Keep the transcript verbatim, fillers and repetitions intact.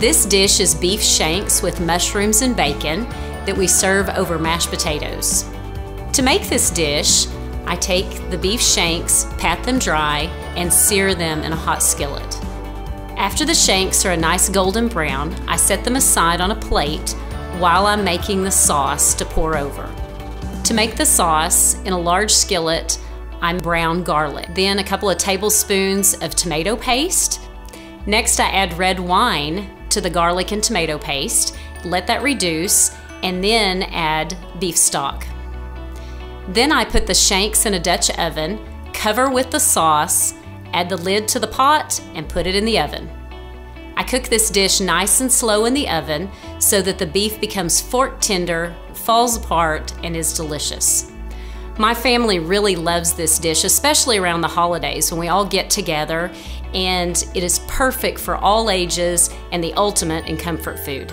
This dish is beef shanks with mushrooms and bacon that we serve over mashed potatoes. To make this dish, I take the beef shanks, pat them dry, and sear them in a hot skillet. After the shanks are a nice golden brown, I set them aside on a plate while I'm making the sauce to pour over. To make the sauce, in a large skillet, I brown garlic, then a couple of tablespoons of tomato paste. Next, I add red wine to the garlic and tomato paste, let that reduce, and then add beef stock. Then I put the shanks in a Dutch oven, cover with the sauce, add the lid to the pot, and put it in the oven. I cook this dish nice and slow in the oven so that the beef becomes fork tender, falls apart, and is delicious. My family really loves this dish, especially around the holidays when we all get together, and it is perfect for all ages and the ultimate in comfort food.